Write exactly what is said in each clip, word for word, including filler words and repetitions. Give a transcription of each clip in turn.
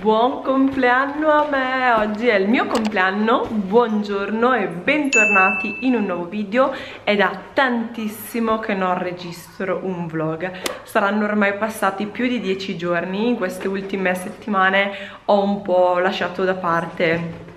buon compleanno a me, oggi è il mio compleanno, buongiorno e bentornati in un nuovo video. È da tantissimo che non registro un vlog, saranno ormai passati più di dieci giorni, in queste ultime settimane ho un po' lasciato da parte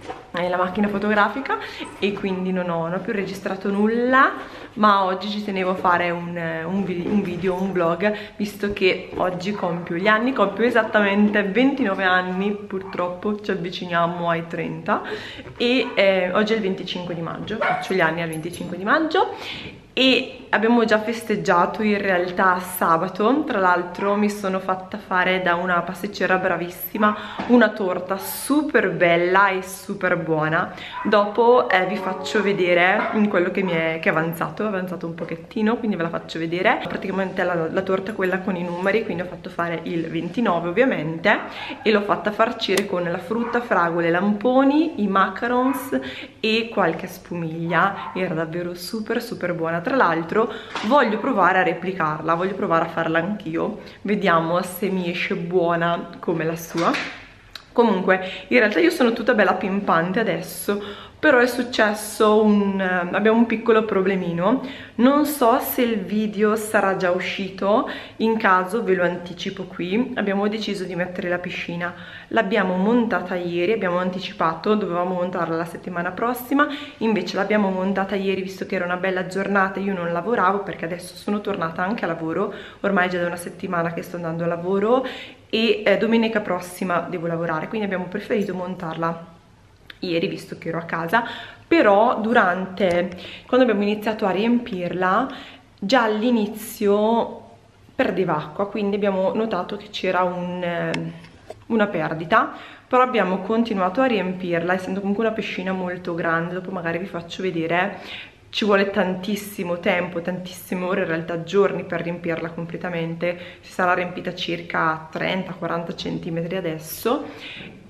la macchina fotografica e quindi non ho, non ho più registrato nulla, ma oggi ci tenevo a fare un, un, video, un video, un vlog, visto che oggi compio gli anni, compio esattamente ventinove anni, purtroppo ci avviciniamo ai trenta e eh, oggi è il venticinque di maggio, faccio gli anni al venticinque di maggio e abbiamo già festeggiato in realtà sabato. Tra l'altro mi sono fatta fare da una pasticcera bravissima una torta super bella e super buona, dopo eh, vi faccio vedere quello che mi è, che è avanzato, è avanzato un pochettino, quindi ve la faccio vedere. Praticamente la, la torta è quella con i numeri, quindi ho fatto fare il ventinove ovviamente e l'ho fatta farcire con la frutta, fragole, lamponi, i macarons e qualche spumiglia, era davvero super super buona. Tra l'altro voglio provare a replicarla, voglio provare a farla anch'io, vediamo se mi esce buona come la sua. Comunque in realtà io sono tutta bella pimpante adesso, però è successo un, abbiamo un piccolo problemino, non so se il video sarà già uscito, in caso ve lo anticipo qui. Abbiamo deciso di mettere la piscina, l'abbiamo montata ieri, abbiamo anticipato, dovevamo montarla la settimana prossima, invece l'abbiamo montata ieri visto che era una bella giornata, io non lavoravo perché adesso sono tornata anche a lavoro, ormai è già da una settimana che sto andando a lavoro e eh, domenica prossima devo lavorare, quindi abbiamo preferito montarla ieri visto che ero a casa. Però durante, quando abbiamo iniziato a riempirla, già all'inizio perdeva acqua, quindi abbiamo notato che c'era un, una perdita, però abbiamo continuato a riempirla, essendo comunque una piscina molto grande, dopo magari vi faccio vedere. Ci vuole tantissimo tempo, tantissime ore, in realtà giorni, per riempirla completamente, si sarà riempita circa trenta quaranta centimetri adesso.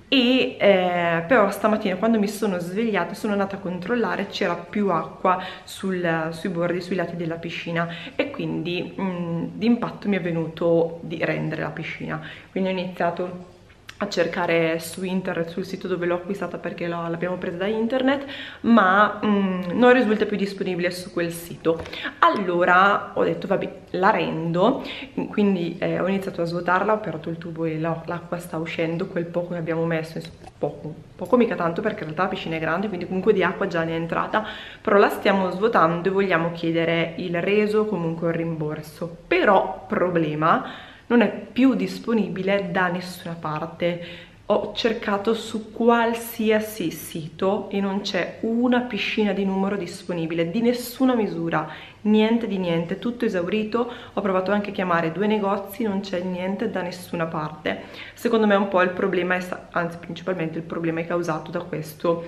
E eh, però stamattina quando mi sono svegliata sono andata a controllare, c'era più acqua sul, sui bordi, sui lati della piscina e quindi d'impatto mi è venuto di rendere la piscina, quindi ho iniziato a cercare su internet, sul sito dove l'ho acquistata perché l'abbiamo presa da internet, ma mh, non risulta più disponibile su quel sito. Allora ho detto vabbè, la rendo, quindi eh, ho iniziato a svuotarla, ho operato il tubo e l'acqua sta uscendo, quel poco che abbiamo messo, poco, poco mica tanto perché in realtà la piscina è grande, quindi comunque di acqua già ne è entrata, però la stiamo svuotando e vogliamo chiedere il reso, comunque un rimborso. Però problema, non è più disponibile da nessuna parte, ho cercato su qualsiasi sito e non c'è una piscina di numero disponibile, di nessuna misura, niente di niente, tutto esaurito. Ho provato anche a chiamare due negozi, non c'è niente da nessuna parte. Secondo me un po' il problema è, anzi principalmente il problema è causato da questo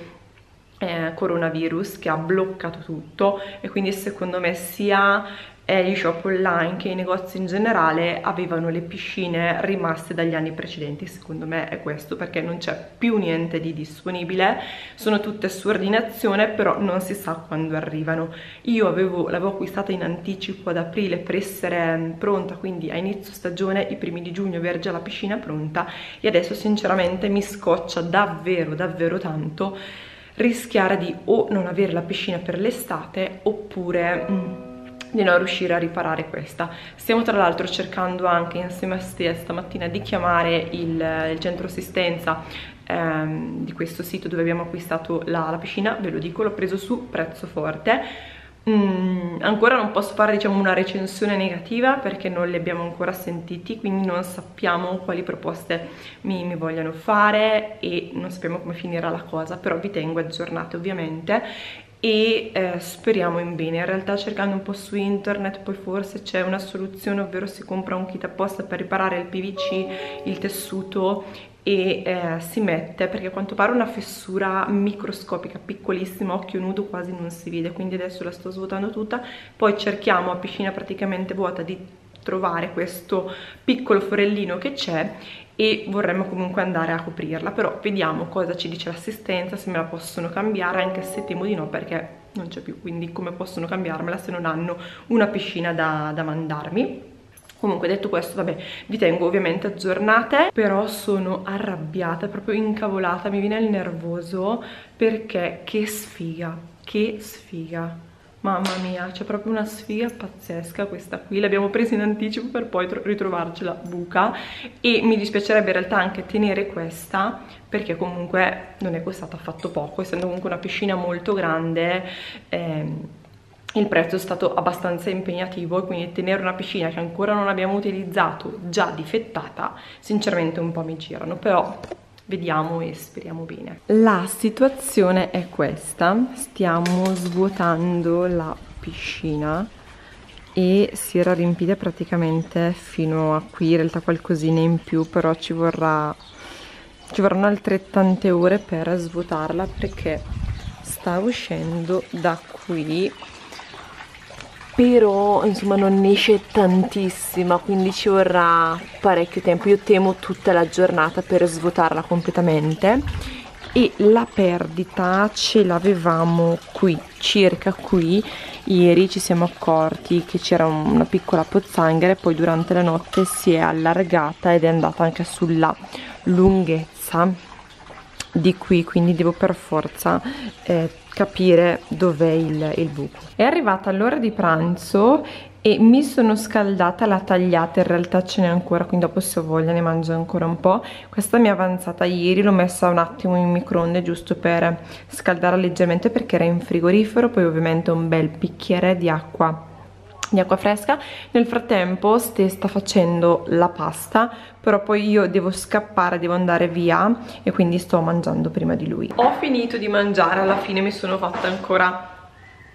eh, coronavirus che ha bloccato tutto, e quindi secondo me sia Eh, gli shop online che i negozi in generale avevano le piscine rimaste dagli anni precedenti, secondo me è questo, perché non c'è più niente di disponibile, sono tutte su ordinazione, però non si sa quando arrivano. Io avevo, l'avevo acquistata in anticipo ad aprile per essere pronta, quindi a inizio stagione, i primi di giugno, avere già la piscina pronta, e adesso sinceramente mi scoccia davvero davvero tanto rischiare di o non avere la piscina per l'estate oppure mh, di non riuscire a riparare questa. Stiamo tra l'altro cercando anche insieme a Stea stamattina di chiamare il, il centro assistenza ehm, di questo sito dove abbiamo acquistato la, la piscina. Ve lo dico, l'ho preso su prezzo forte. Mm, ancora non posso fare diciamo una recensione negativa perché non li abbiamo ancora sentiti, quindi non sappiamo quali proposte mi, mi vogliano fare e non sappiamo come finirà la cosa, però vi tengo aggiornate ovviamente e eh, speriamo in bene. In realtà cercando un po' su internet poi forse c'è una soluzione, ovvero si compra un kit apposta per riparare il P V C, il tessuto, e eh, si mette, perché a quanto pare una fessura microscopica, piccolissima, occhio nudo quasi non si vede, quindi adesso la sto svuotando tutta, poi cerchiamo a piscina praticamente vuota di trovare questo piccolo forellino che c'è e vorremmo comunque andare a coprirla, però vediamo cosa ci dice l'assistenza, se me la possono cambiare, anche se temo di no perché non c'è più, quindi come possono cambiarmela se non hanno una piscina da, da mandarmi. Comunque, detto questo, vabbè, vi tengo ovviamente aggiornate, però sono arrabbiata, proprio incavolata, mi viene il nervoso perché che sfiga, che sfiga, mamma mia, c'è proprio una sfiga pazzesca questa qui, l'abbiamo presa in anticipo per poi ritrovarcela buca, e mi dispiacerebbe in realtà anche tenere questa perché comunque non è costata affatto poco, essendo comunque una piscina molto grande, ehm, il prezzo è stato abbastanza impegnativo, e quindi tenere una piscina che ancora non abbiamo utilizzato già difettata sinceramente un po' mi girano, però vediamo e speriamo bene. La situazione è questa: stiamo svuotando la piscina e si era riempita praticamente fino a qui, in realtà qualcosina in più, però ci vorrà ci vorranno altrettante ore per svuotarla perché sta uscendo da qui, però insomma non esce tantissima, quindi ci vorrà parecchio tempo. Io temo tutta la giornata per svuotarla completamente, e la perdita ce l'avevamo qui, circa qui. Ieri ci siamo accorti che c'era una piccola pozzanghera e poi durante la notte si è allargata ed è andata anche sulla lunghezza di qui, quindi devo per forza eh, capire dov'è il, il buco. È arrivata l'ora di pranzo e mi sono scaldata la tagliata, in realtà ce n'è ancora, quindi dopo se ho voglia ne mangio ancora un po'. Questa mi è avanzata ieri, l'ho messa un attimo in microonde giusto per scaldarla leggermente perché era in frigorifero, poi ovviamente un bel bicchiere di acqua di acqua fresca. Nel frattempo Ste sta facendo la pasta, però poi io devo scappare, devo andare via, e quindi sto mangiando prima di lui. Ho finito di mangiare, alla fine mi sono fatta ancora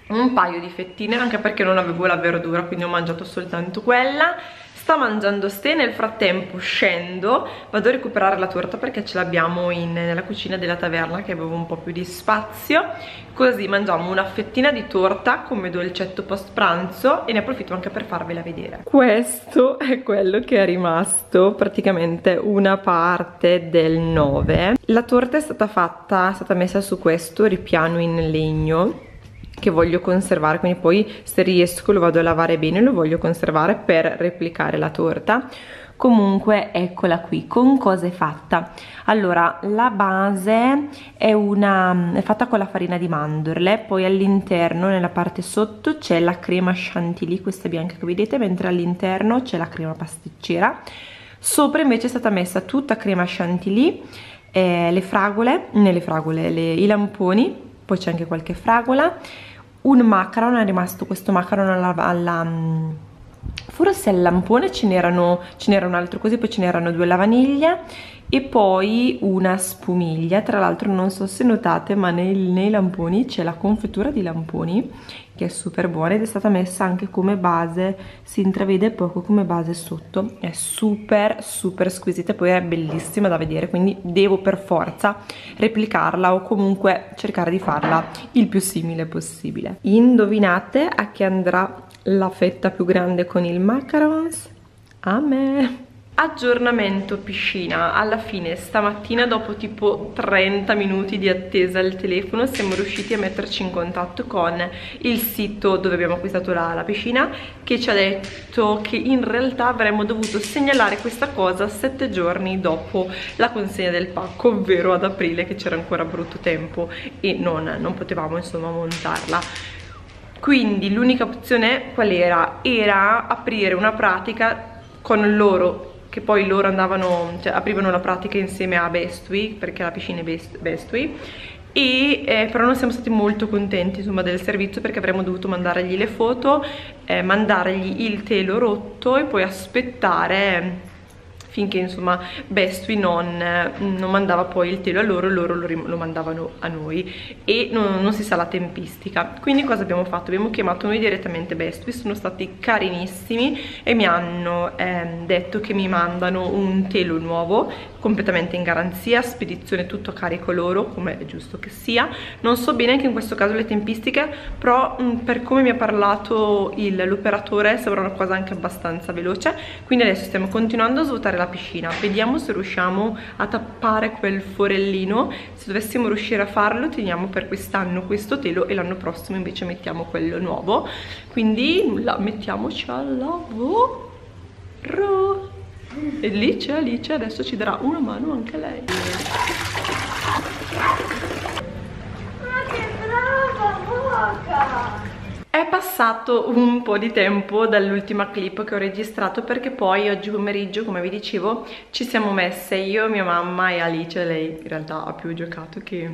un paio di fettine, anche perché non avevo la verdura, quindi ho mangiato soltanto quella. Sta mangiando Ste, nel frattempo scendo, vado a recuperare la torta perché ce l'abbiamo nella cucina della taverna, che avevo un po' più di spazio, così mangiamo una fettina di torta come dolcetto post pranzo, e ne approfitto anche per farvela vedere. Questo è quello che è rimasto, praticamente una parte del nove. La torta è stata fatta, è stata messa su questo ripiano in legno che voglio conservare, quindi poi se riesco lo vado a lavare bene, lo voglio conservare per replicare la torta. Comunque eccola qui. Con cosa è fatta? Allora, la base è, una, è fatta con la farina di mandorle, poi all'interno nella parte sotto c'è la crema chantilly, questa bianca che vedete, mentre all'interno c'è la crema pasticcera. Sopra invece è stata messa tutta crema chantilly, eh, le fragole, nelle fragole, le, i lamponi, poi c'è anche qualche fragola, un macaron, è rimasto questo macaron alla, alla forse al lampone, ce n'erano un altro così, poi ce n'erano due alla vaniglia e poi una spumiglia. Tra l'altro non so se notate, ma nei, nei lamponi c'è la confettura di lamponi che è super buona, ed è stata messa anche come base, si intravede poco come base sotto, è super super squisita, poi è bellissima da vedere, quindi devo per forza replicarla o comunque cercare di farla il più simile possibile. Indovinate a chi andrà la fetta più grande con il macarons? A me! Aggiornamento piscina. Alla fine stamattina, dopo tipo trenta minuti di attesa al telefono, siamo riusciti a metterci in contatto con il sito dove abbiamo acquistato la, la piscina, che ci ha detto che in realtà avremmo dovuto segnalare questa cosa sette giorni dopo la consegna del pacco, ovvero ad aprile, che c'era ancora brutto tempo e non, non potevamo insomma montarla. Quindi l'unica opzione qual era? Era aprire una pratica con loro, che poi loro andavano, cioè aprivano la pratica insieme a Bestway, perché la piscina è Bestway, e eh, però non siamo stati molto contenti insomma del servizio, perché avremmo dovuto mandargli le foto, eh, mandargli il telo rotto e poi aspettare finché insomma Bestway non, non mandava poi il telo a loro, loro lo, lo mandavano a noi, e non, non si sa la tempistica. Quindi cosa abbiamo fatto? Abbiamo chiamato noi direttamente Bestway, sono stati carinissimi e mi hanno eh, detto che mi mandano un telo nuovo completamente in garanzia, spedizione tutto a carico loro, come è giusto che sia. Non so bene anche in questo caso le tempistiche, però mh, per come mi ha parlato l'operatore sembra una cosa anche abbastanza veloce. Quindi adesso stiamo continuando a svuotare la La piscina, vediamo se riusciamo a tappare quel forellino. Se dovessimo riuscire a farlo, teniamo per quest'anno questo telo e l'anno prossimo invece mettiamo quello nuovo. Quindi nulla, mettiamoci al lavoro. Ro. E lì c'è Alice, adesso ci darà una mano anche lei. Ma che brava cuoca! È passato un po' di tempo dall'ultima clip che ho registrato, perché poi oggi pomeriggio, come vi dicevo, ci siamo messe io, mia mamma e Alice. Lei in realtà ha più giocato che,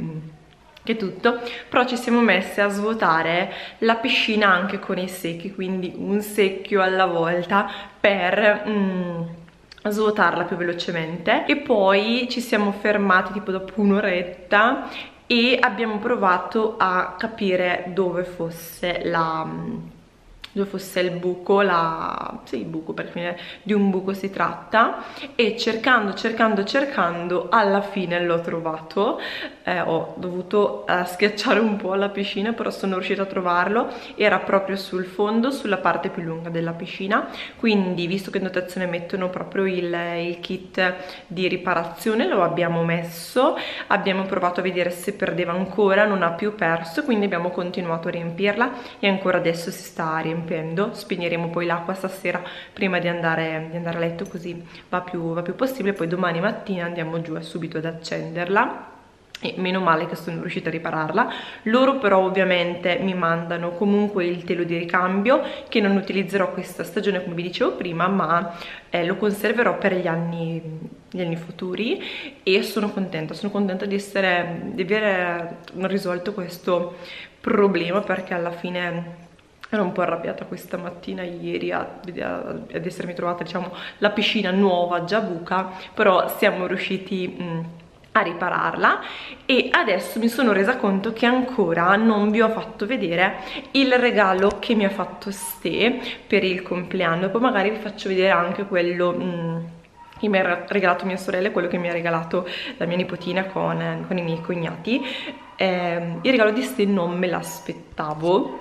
che tutto, però ci siamo messe a svuotare la piscina anche con i secchi, quindi un secchio alla volta per... Mm, svuotarla più velocemente. E poi ci siamo fermati tipo dopo un'oretta e abbiamo provato a capire dove fosse la dove fosse il buco, la sì, il buco, perché di un buco si tratta, e cercando cercando cercando alla fine l'ho trovato. Eh, ho dovuto eh, schiacciare un po' la piscina, però sono riuscita a trovarlo. Era proprio sul fondo, sulla parte più lunga della piscina, quindi visto che in dotazione mettono proprio il, il kit di riparazione, lo abbiamo messo, abbiamo provato a vedere se perdeva ancora, non ha più perso, quindi abbiamo continuato a riempirla e ancora adesso si sta riempiendo. Spegneremo poi l'acqua stasera prima di andare, di andare a letto, così va più, va più possibile. Poi domani mattina andiamo giù subito ad accenderla. E meno male che sono riuscita a ripararla. Loro però ovviamente mi mandano comunque il telo di ricambio, che non utilizzerò questa stagione come vi dicevo prima, ma eh, lo conserverò per gli anni, gli anni futuri. E sono contenta, sono contenta di essere, di aver risolto questo problema, perché alla fine... Ero un po' arrabbiata questa mattina, ieri, ad essermi trovata, diciamo, la piscina nuova, già buca, però siamo riusciti mh, a ripararla. E adesso mi sono resa conto che ancora non vi ho fatto vedere il regalo che mi ha fatto Ste per il compleanno, poi magari vi faccio vedere anche quello... Mh, che mi ha regalato mia sorella, quello che mi ha regalato la mia nipotina con, con i miei cognati. Eh, il regalo di Ste non me l'aspettavo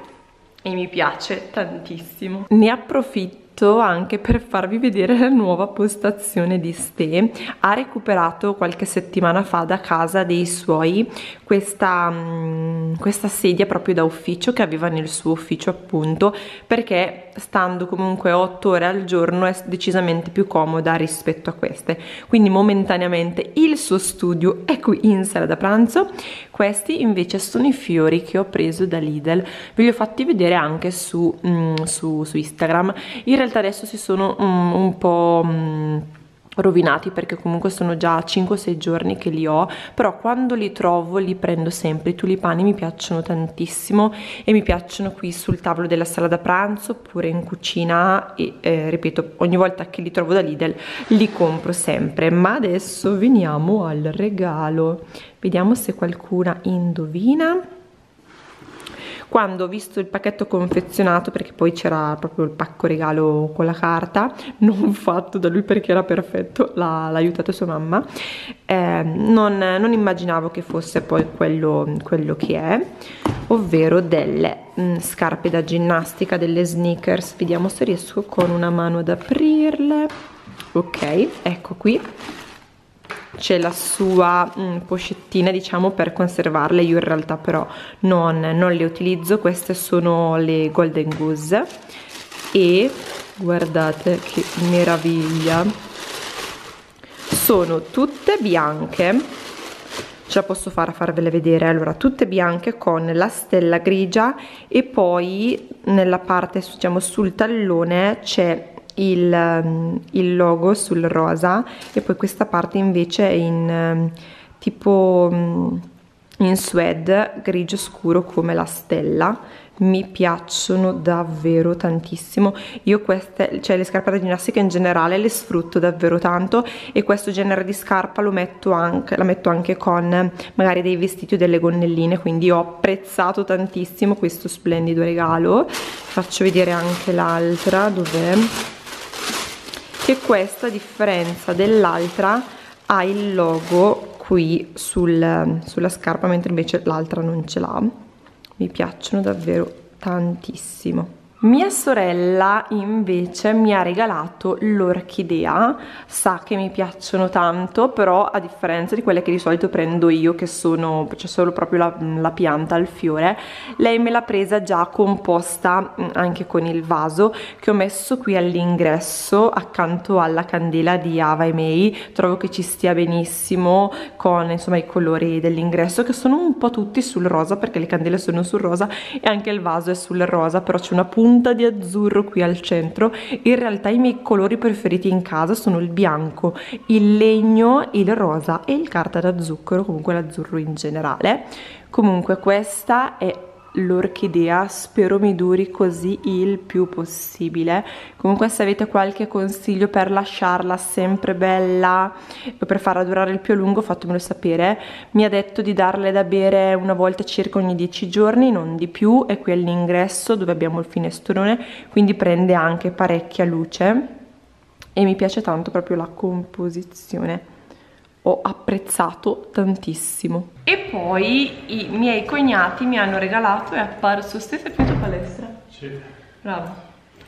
e mi piace tantissimo. Ne approfitto anche per farvi vedere la nuova postazione di Ste. Ha recuperato qualche settimana fa da casa dei suoi questa, questa sedia proprio da ufficio che aveva nel suo ufficio, appunto, perché stando comunque otto ore al giorno è decisamente più comoda rispetto a queste. Quindi momentaneamente il suo studio è qui in sala da pranzo. Questi invece sono i fiori che ho preso da Lidl, ve li ho fatti vedere anche su, su, su Instagram. In realtà adesso si sono um, un po' um, rovinati, perché comunque sono già cinque o sei giorni che li ho, però quando li trovo li prendo sempre. I tulipani mi piacciono tantissimo e mi piacciono qui sul tavolo della sala da pranzo oppure in cucina e eh, ripeto, ogni volta che li trovo da Lidl li compro sempre. Ma adesso veniamo al regalo, vediamo se qualcuna indovina. Quando ho visto il pacchetto confezionato, perché poi c'era proprio il pacco regalo con la carta, non fatto da lui perché era perfetto, l'ha aiutata sua mamma, eh, non, non immaginavo che fosse poi quello, quello che è, ovvero delle mh, scarpe da ginnastica, delle sneakers. Vediamo se riesco con una mano ad aprirle. Ok, ecco qui. C'è la sua mh, pochettina, diciamo, per conservarle. Io in realtà però non, non le utilizzo. Queste sono le Golden Goose e guardate che meraviglia, sono tutte bianche, ce la posso fare a farvele vedere. Allora, tutte bianche con la stella grigia e poi nella parte, diciamo, sul tallone c'è Il, il logo sul rosa e poi questa parte invece è in tipo in suede grigio scuro come la stella. Mi piacciono davvero tantissimo. Io queste, cioè le scarpe da ginnastica in generale le sfrutto davvero tanto, e questo genere di scarpa lo metto anche, la metto anche con magari dei vestiti o delle gonnelline, quindi ho apprezzato tantissimo questo splendido regalo. Faccio vedere anche l'altra, dov'è? Che questa, a differenza dell'altra, ha il logo qui sul, sulla scarpa, mentre invece l'altra non ce l'ha. Mi piacciono davvero tantissimo. Mia sorella invece mi ha regalato l'orchidea, sa che mi piacciono tanto, però a differenza di quelle che di solito prendo io, che sono, c'è cioè solo proprio la, la pianta, il fiore, lei me l'ha presa già composta anche con il vaso che ho messo qui all'ingresso accanto alla candela di Ava e May. Trovo che ci stia benissimo con insomma i colori dell'ingresso, che sono un po' tutti sul rosa, perché le candele sono sul rosa e anche il vaso è sul rosa, però c'è una punta di azzurro qui al centro. In realtà i miei colori preferiti in casa sono il bianco, il legno, il rosa e il carta da zucchero, comunque l'azzurro in generale. Comunque questa è l'orchidea, spero mi duri così il più possibile. Comunque se avete qualche consiglio per lasciarla sempre bella, per farla durare il più a lungo, fatemelo sapere. Mi ha detto di darle da bere una volta circa ogni dieci giorni, non di più. È qui all'ingresso dove abbiamo il finestrone, quindi prende anche parecchia luce e mi piace tanto proprio la composizione, ho apprezzato tantissimo. E poi i miei cognati mi hanno regalato, è apparso stesso effetto palestra. Sì. Bravo.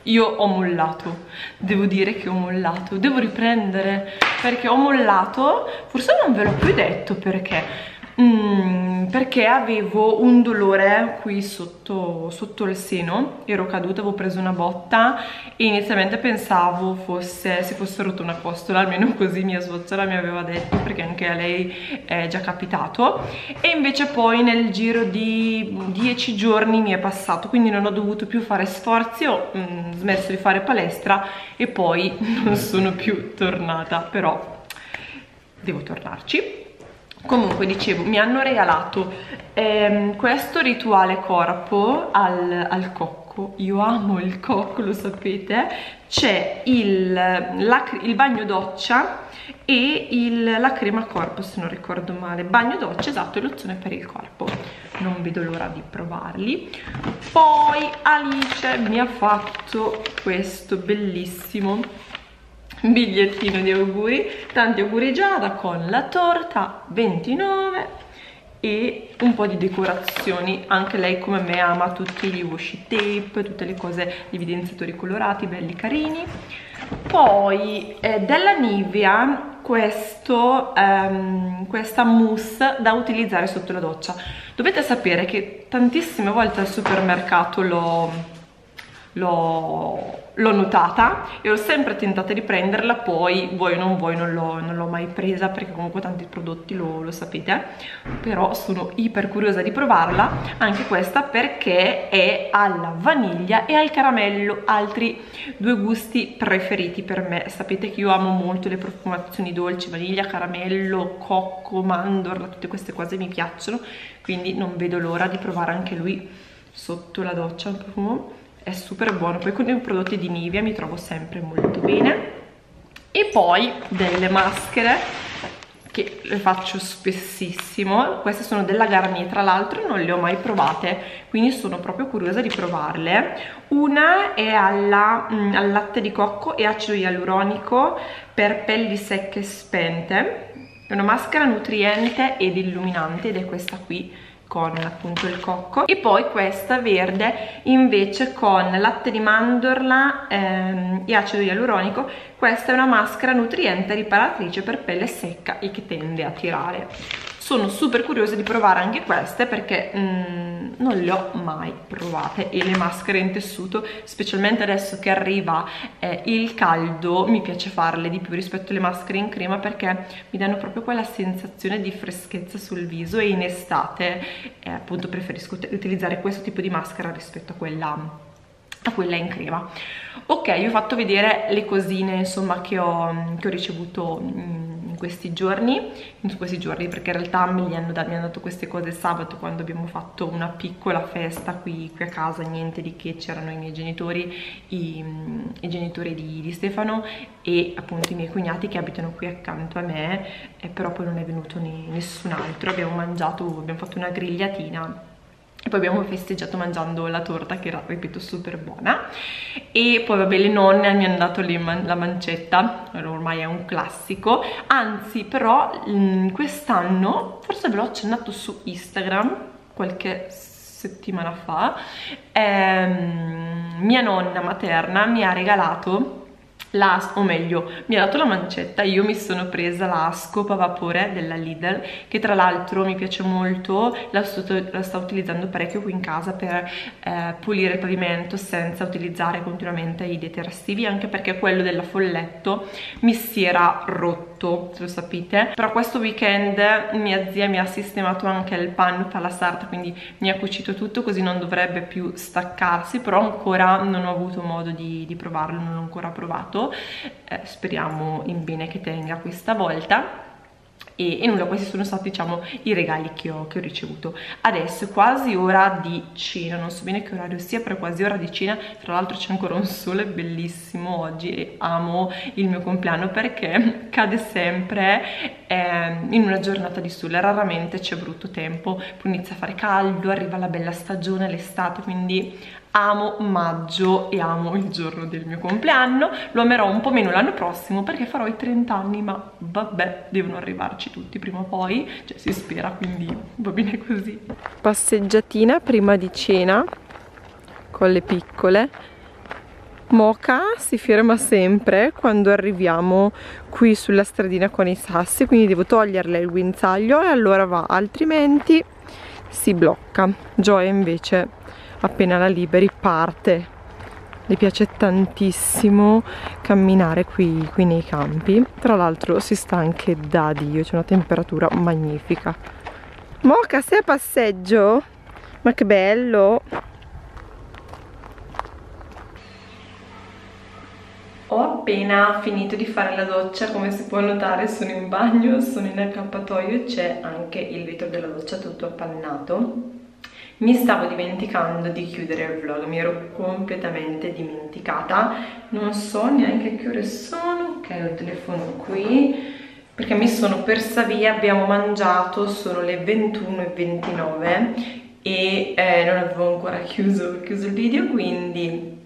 Io ho mollato, devo dire che ho mollato, devo riprendere perché ho mollato, forse non ve l'ho più detto perché. Mm, perché avevo un dolore qui sotto, sotto il seno, ero caduta, avevo preso una botta e inizialmente pensavo fosse, si fosse rotta una costola, almeno così mia suocera mi aveva detto, perché anche a lei è già capitato, e invece poi nel giro di dieci giorni mi è passato, quindi non ho dovuto più fare sforzi, ho mm, smesso di fare palestra e poi non sono più tornata, però devo tornarci. Comunque dicevo, mi hanno regalato ehm, questo rituale corpo al, al cocco. Io amo il cocco, lo sapete. C'è il, il bagno doccia e il, la crema corpo, se non ricordo male. Bagno doccia, esatto, e lozione per il corpo. Non vedo l'ora di provarli. Poi Alice mi ha fatto questo bellissimo bigliettino di auguri, tanti auguri Giada, con la torta ventinove e un po' di decorazioni. Anche lei come me ama tutti gli washi tape, tutte le cose, gli evidenziatori colorati belli carini. Poi eh, della Nivea questo, ehm, questa mousse da utilizzare sotto la doccia. Dovete sapere che tantissime volte al supermercato l'ho l'ho notata e ho sempre tentato di prenderla, poi voi non voi non l'ho mai presa, perché comunque tanti prodotti lo, lo sapete, però sono iper curiosa di provarla anche questa, perché è alla vaniglia e al caramello, altri due gusti preferiti per me. Sapete che io amo molto le profumazioni dolci, vaniglia, caramello, cocco, mandorla, tutte queste cose mi piacciono, quindi non vedo l'ora di provare anche lui sotto la doccia. Un profumo è super buono, poi con i prodotti di Nivea mi trovo sempre molto bene. E poi delle maschere, che le faccio spessissimo, queste sono della Garnier, tra l'altro non le ho mai provate, quindi sono proprio curiosa di provarle. Una è alla, mh, al latte di cocco e acido ialuronico per pelli secche e spente, è una maschera nutriente ed illuminante ed è questa qui con appunto il cocco. E poi questa verde invece con latte di mandorla ehm, e acido ialuronico. Questa è una maschera nutriente riparatrice per pelle secca e che tende a tirare. Sono super curiosa di provare anche queste, perché mm, non le ho mai provate, e le maschere in tessuto, specialmente adesso che arriva eh, il caldo, mi piace farle di più rispetto alle maschere in crema, perché mi danno proprio quella sensazione di freschezza sul viso, e in estate eh, appunto preferisco utilizzare questo tipo di maschera rispetto a quella a quella in crema. Ok, vi ho fatto vedere le cosine insomma che ho, che ho ricevuto in questi giorni, in questi giorni perché in realtà me li hanno, mi hanno dato queste cose sabato, quando abbiamo fatto una piccola festa qui, qui a casa, niente di che, c'erano i miei genitori, i, i genitori di, di Stefano e appunto i miei cognati che abitano qui accanto a me, eh, però poi non è venuto ne, nessun altro, abbiamo mangiato, abbiamo fatto una grigliatina e poi abbiamo festeggiato mangiando la torta, che era, ripeto, super buona. E poi vabbè, le nonne mi hanno dato le man la mancetta, ormai è un classico, anzi però quest'anno, forse ve l'ho accennato su Instagram qualche settimana fa, ehm, mia nonna materna mi ha regalato la, o meglio, mi ha dato la mancetta. Io mi sono presa la scopa a vapore della Lidl, che tra l'altro mi piace molto, la sto, la sto utilizzando parecchio qui in casa per eh, pulire il pavimento senza utilizzare continuamente i detersivi, anche perché quello della Folletto mi si era rotto, se lo sapete. Però questo weekend mia zia mi ha sistemato anche il panno per la sarta, quindi mi ha cucito tutto, così non dovrebbe più staccarsi, però ancora non ho avuto modo di, di provarlo, non l'ho ancora provato. Eh, speriamo in bene che tenga questa volta. E, e nulla, questi sono stati, diciamo, i regali che ho, che ho ricevuto. Adesso è quasi ora di cena, non so bene che orario sia, però è quasi ora di cena. Tra l'altro c'è ancora un sole bellissimo oggi e amo il mio compleanno perché cade sempre eh, in una giornata di sole, raramente c'è brutto tempo, poi inizia a fare caldo, arriva la bella stagione, l'estate, quindi amo maggio e amo il giorno del mio compleanno. Lo amerò un po' meno l'anno prossimo perché farò i trenta anni, ma vabbè, devono arrivarci tutti prima o poi, cioè si spera, quindi va bene così. Passeggiatina prima di cena con le piccole. Moca si ferma sempre quando arriviamo qui sulla stradina con i sassi, quindi devo toglierle il guinzaglio e allora va, altrimenti si blocca. Gioia invece, appena la liberi, parte. Le piace tantissimo camminare qui, qui nei campi. Tra l'altro si sta anche da Dio, c'è una temperatura magnifica. Moca, sei a passeggio? Ma che bello! Ho appena finito di fare la doccia, come si può notare sono in bagno, sono in accappatoio, c'è anche il vetro della doccia tutto appannato. Mi stavo dimenticando di chiudere il vlog, mi ero completamente dimenticata, non so neanche che ore sono. Ok, ho il telefono qui, perché mi sono persa via, abbiamo mangiato, sono le ventuno e ventinove e eh, non avevo ancora chiuso, chiuso il video, quindi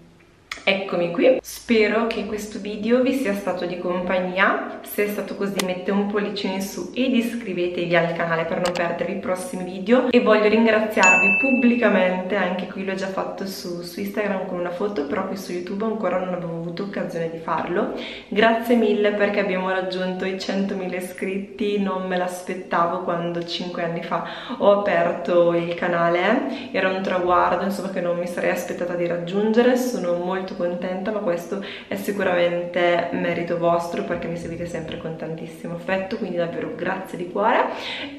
eccomi qui. Spero che questo video vi sia stato di compagnia, se è stato così mettete un pollicino in su ed iscrivetevi al canale per non perdervi i prossimi video. E voglio ringraziarvi pubblicamente, anche qui l'ho già fatto su, su Instagram con una foto, però qui su YouTube ancora non avevo avuto occasione di farlo. Grazie mille perché abbiamo raggiunto i centomila iscritti, non me l'aspettavo quando cinque anni fa ho aperto il canale, era un traguardo insomma che non mi sarei aspettata di raggiungere, sono molto contenta, ma questo è sicuramente merito vostro perché mi seguite sempre con tantissimo affetto, quindi davvero grazie di cuore,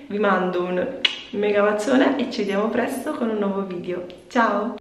vi mando un mega bacione e ci vediamo presto con un nuovo video, ciao!